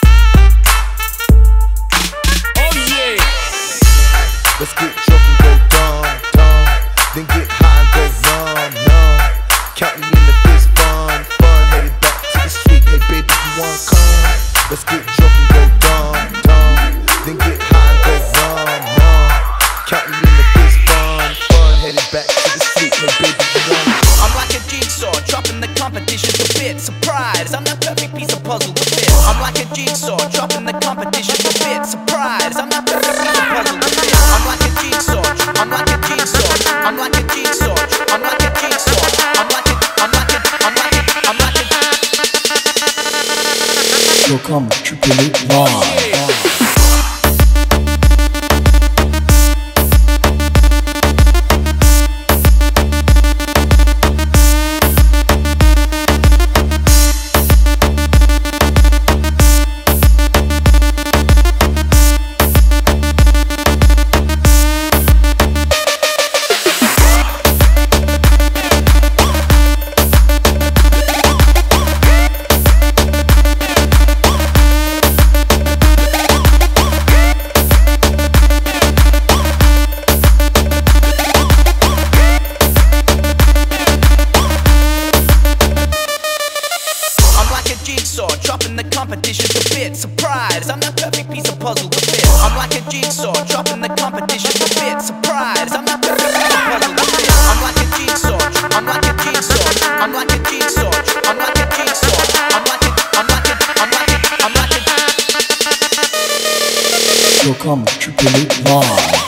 Let's get drunk and go dumb, dumb. Then get high and go numb, numb. Counting in the fist, fun, fun. Headed back to the street, hey baby, you wanna come? Let's get drunk and go dumb, dumb. Then get high and go numb, numb. Counting in the fist, fun, fun. Headed back to the street, hey baby, you wanna come? I'm like a jigsaw, dropping the competition to fit. Surprise, I'm the perfect piece of puzzle to fit. I'm like a jigsaw, dropping the competition to fit. Surprise, I'm the perfect piece of puzzle to fit. I'm like a jigsaw, I'm like a jigsaw, I'm like a jigsaw, I'm like a So come, triple it live. Dropping the competition to fit. Surprise, I'm the perfect piece of puzzle to fit. I'm like a jigsaw, dropping the competition to fit. Surprise, I'm the perfect piece of puzzle to fit. I'm like a jigsaw, I'm like a jigsaw, I'm like a jigsaw, I'm like a jigsaw, I'm like a So come, triple it live.